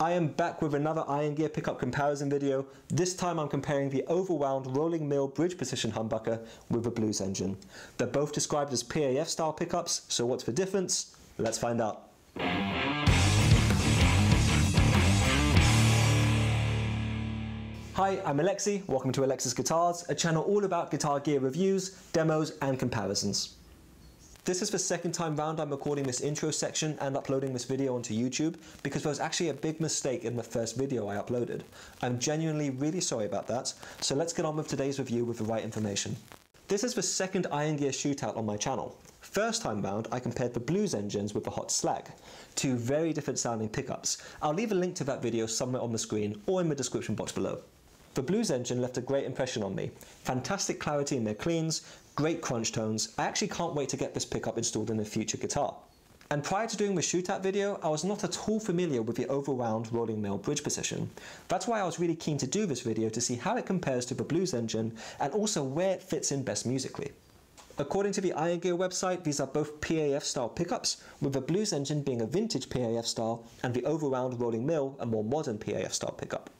I am back with another Iron Gear pickup comparison video. This time I'm comparing the Overwound rolling mill bridge position humbucker with a Blues Engine. They're both described as PAF style pickups, so what's the difference? Let's find out. Hi, I'm Alexi, welcome to Alexis' Guitars, a channel all about guitar gear reviews, demos and comparisons. This is the second time round I'm recording this intro section and uploading this video onto YouTube because there was actually a big mistake in the first video I uploaded. I'm genuinely really sorry about that, so let's get on with today's review with the right information. This is the second Iron Gear shootout on my channel. First time round I compared the Blues Engines with the Hot Slag, two very different sounding pickups. I'll leave a link to that video somewhere on the screen or in the description box below. The Blues Engine left a great impression on me. Fantastic clarity in their cleans, great crunch tones. I actually can't wait to get this pickup installed in a future guitar. And prior to doing the shootout video, I was not at all familiar with the Overwound rolling mill bridge position. That's why I was really keen to do this video to see how it compares to the Blues Engine and also where it fits in best musically. According to the Iron Gear website, these are both PAF style pickups, with the Blues Engine being a vintage PAF style and the Overwound rolling mill a more modern PAF style pickup.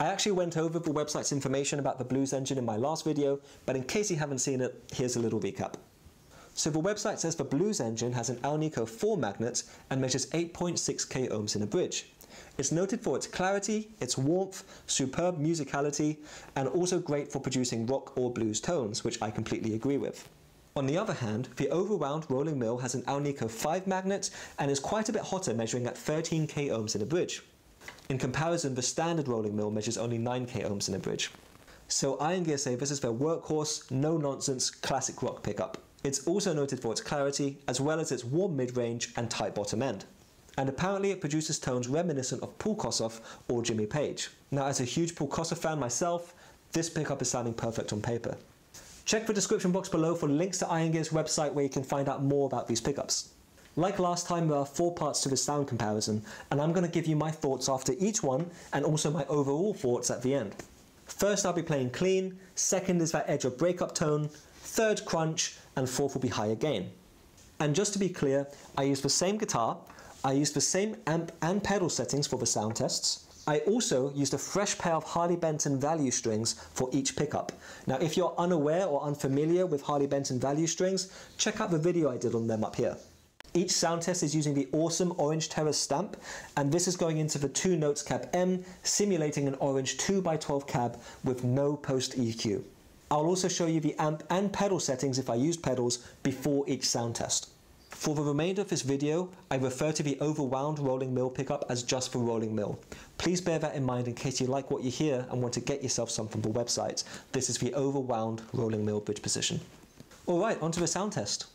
I actually went over the website's information about the Blues Engine in my last video, but in case you haven't seen it, here's a little recap. So the website says the Blues Engine has an Alnico 4 magnet and measures 8.6k ohms in a bridge. It's noted for its clarity, its warmth, superb musicality, and also great for producing rock or blues tones, which I completely agree with. On the other hand, the Overwound rolling mill has an Alnico 5 magnet and is quite a bit hotter, measuring at 13k ohms in a bridge. In comparison, the standard rolling mill measures only 9k ohms in a bridge. So Iron Gear say this is their workhorse, no-nonsense, classic rock pickup. It's also noted for its clarity, as well as its warm mid-range and tight bottom end. And apparently it produces tones reminiscent of Paul Kossoff or Jimmy Page. Now, as a huge Paul Kossoff fan myself, this pickup is sounding perfect on paper. Check the description box below for links to Iron Gear's website where you can find out more about these pickups. Like last time, there are 4 parts to the sound comparison, and I'm going to give you my thoughts after each one, and also my overall thoughts at the end. First, I'll be playing clean, second is that edge or breakup tone, third crunch, and fourth will be higher gain. And just to be clear, I used the same guitar, I used the same amp and pedal settings for the sound tests, I also used a fresh pair of Harley Benton value strings for each pickup. Now, if you're unaware or unfamiliar with Harley Benton value strings, check out the video I did on them up here. Each sound test is using the awesome Orange Terra stamp, and this is going into the Two Notes Cab M, simulating an orange 2x12 cab with no post EQ. I'll also show you the amp and pedal settings if I used pedals before each sound test. For the remainder of this video, I refer to the Overwound rolling mill pickup as just the rolling mill. Please bear that in mind in case you like what you hear and want to get yourself some from the website. This is the Overwound rolling mill bridge position. Alright, onto the sound test.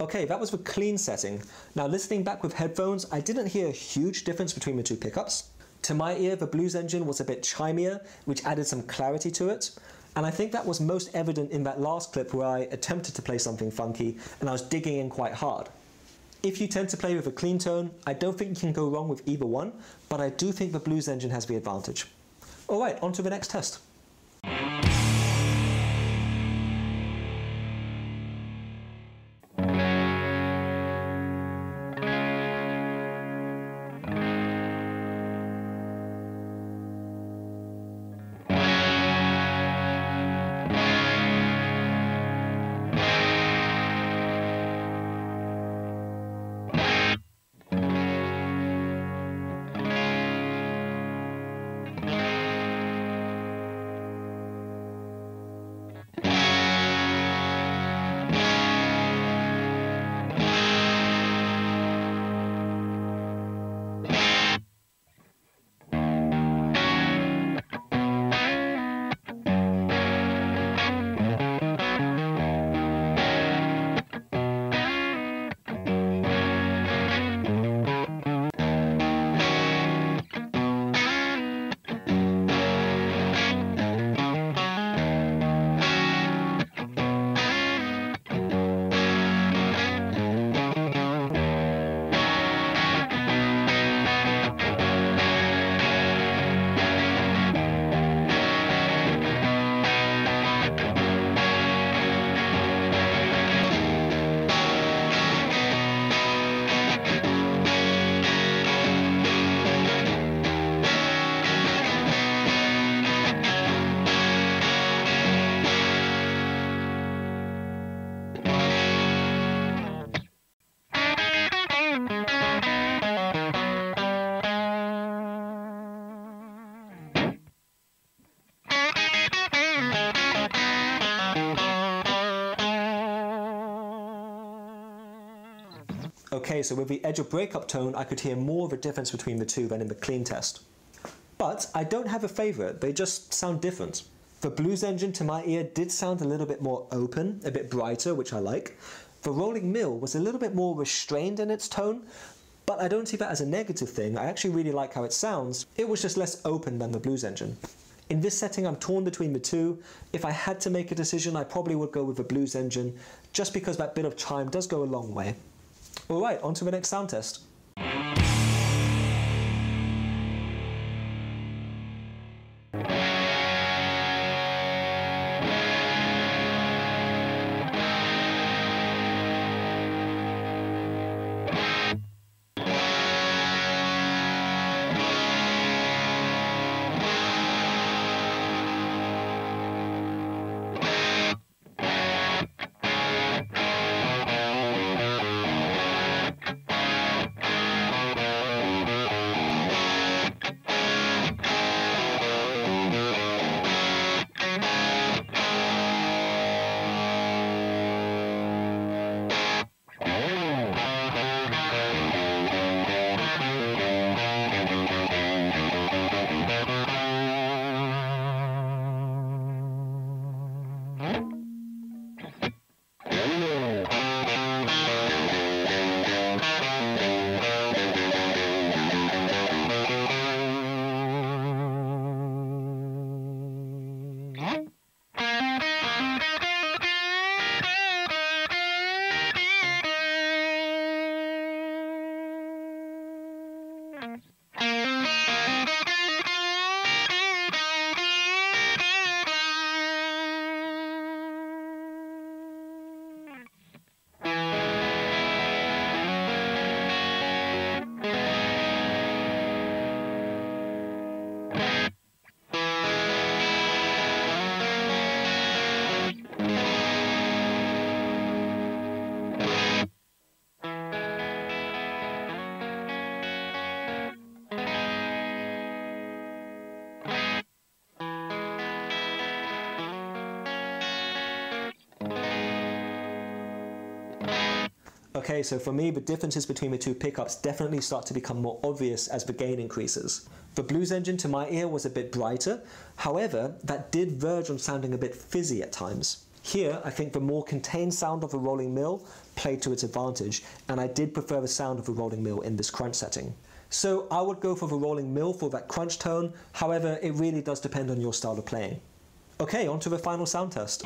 Okay, that was the clean setting. Now, listening back with headphones, I didn't hear a huge difference between the two pickups. To my ear, the Blues Engine was a bit chimier, which added some clarity to it. And I think that was most evident in that last clip where I attempted to play something funky and I was digging in quite hard. If you tend to play with a clean tone, I don't think you can go wrong with either one, but I do think the Blues Engine has the advantage. Alright, on to the next test. Okay, so with the edge of breakup tone, I could hear more of a difference between the two than in the clean test. But I don't have a favourite, they just sound different. The Blues Engine to my ear did sound a little bit more open, a bit brighter, which I like. The Rolling Mill was a little bit more restrained in its tone, but I don't see that as a negative thing, I actually really like how it sounds. It was just less open than the Blues Engine. In this setting, I'm torn between the two. If I had to make a decision, I probably would go with the Blues Engine, just because that bit of chime does go a long way. Alright, on to the next sound test. Okay, so for me, the differences between the two pickups definitely start to become more obvious as the gain increases. The Blues Engine to my ear was a bit brighter, however, that did verge on sounding a bit fizzy at times. Here, I think the more contained sound of the Rolling Mill played to its advantage, and I did prefer the sound of the Rolling Mill in this crunch setting. So I would go for the Rolling Mill for that crunch tone, however, it really does depend on your style of playing. Okay, on to the final sound test.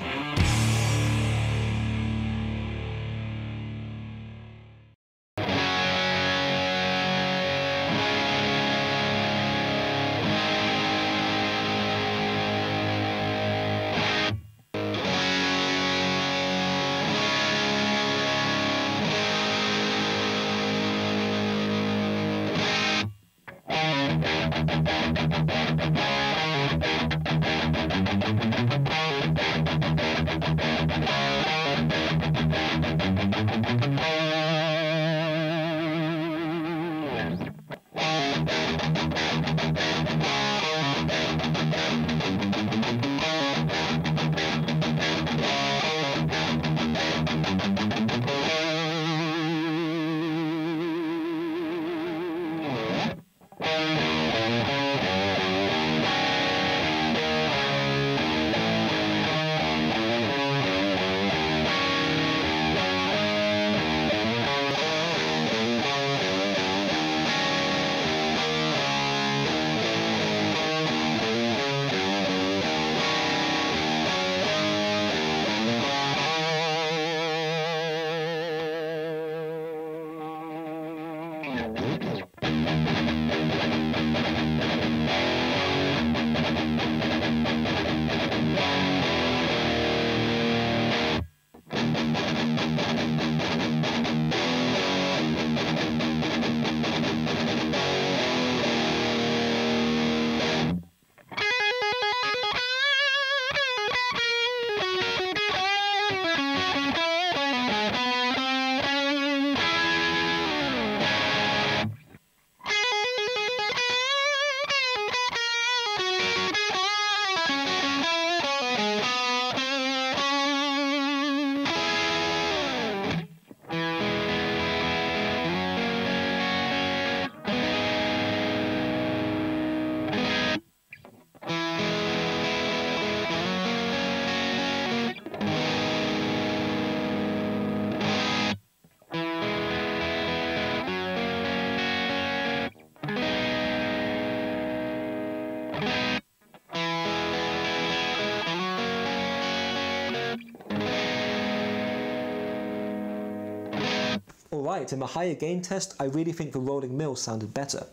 Alright, in the higher gain test, I really think the rolling mill sounded better.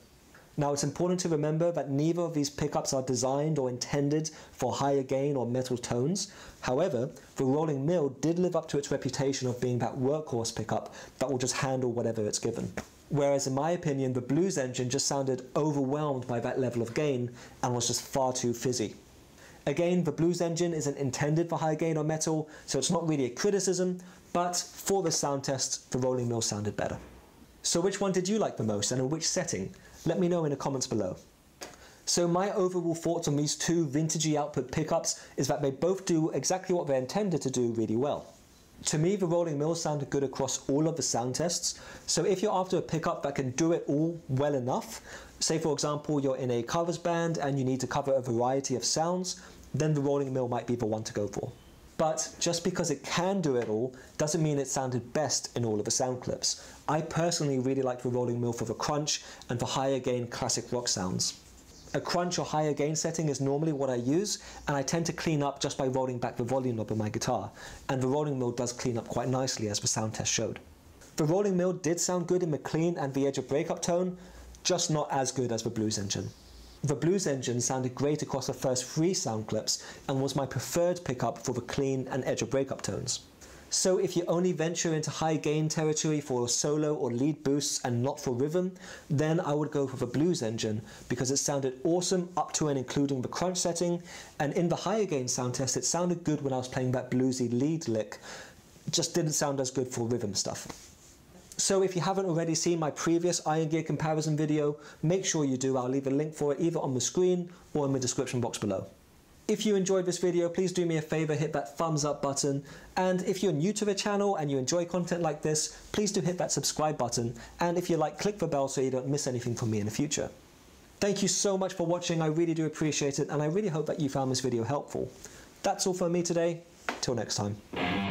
Now it's important to remember that neither of these pickups are designed or intended for higher gain or metal tones. However, the rolling mill did live up to its reputation of being that workhorse pickup that will just handle whatever it's given. Whereas in my opinion, the Blues Engine just sounded overwhelmed by that level of gain and was just far too fizzy. Again, the Blues Engine isn't intended for high gain or metal, so it's not really a criticism, but for the sound test, the rolling mill sounded better. So which one did you like the most, and in which setting? Let me know in the comments below. So my overall thoughts on these two vintagey output pickups is that they both do exactly what they're intended to do really well. To me, the rolling mill sounded good across all of the sound tests, so if you're after a pickup that can do it all well enough, say for example you're in a covers band and you need to cover a variety of sounds, then the rolling mill might be the one to go for. But just because it can do it all doesn't mean it sounded best in all of the sound clips. I personally really liked the rolling mill for the crunch and for higher gain classic rock sounds. A crunch or higher gain setting is normally what I use, and I tend to clean up just by rolling back the volume knob of my guitar, and the rolling mill does clean up quite nicely as the sound test showed. The rolling mill did sound good in the clean and the edge of breakup tone, just not as good as the Blues Engine. The Blues Engine sounded great across the first three sound clips and was my preferred pickup for the clean and edge of breakup tones. So if you only venture into high gain territory for solo or lead boosts and not for rhythm, then I would go for the Blues Engine because it sounded awesome up to and including the crunch setting, and in the higher gain sound test it sounded good when I was playing that bluesy lead lick, just didn't sound as good for rhythm stuff. So if you haven't already seen my previous Iron Gear comparison video, make sure you do. I'll leave a link for it either on the screen or in the description box below. If you enjoyed this video, please do me a favor, hit that thumbs up button. And if you're new to the channel and you enjoy content like this, please do hit that subscribe button. And if you like, click the bell so you don't miss anything from me in the future. Thank you so much for watching. I really do appreciate it. And I really hope that you found this video helpful. That's all from me today. Till next time.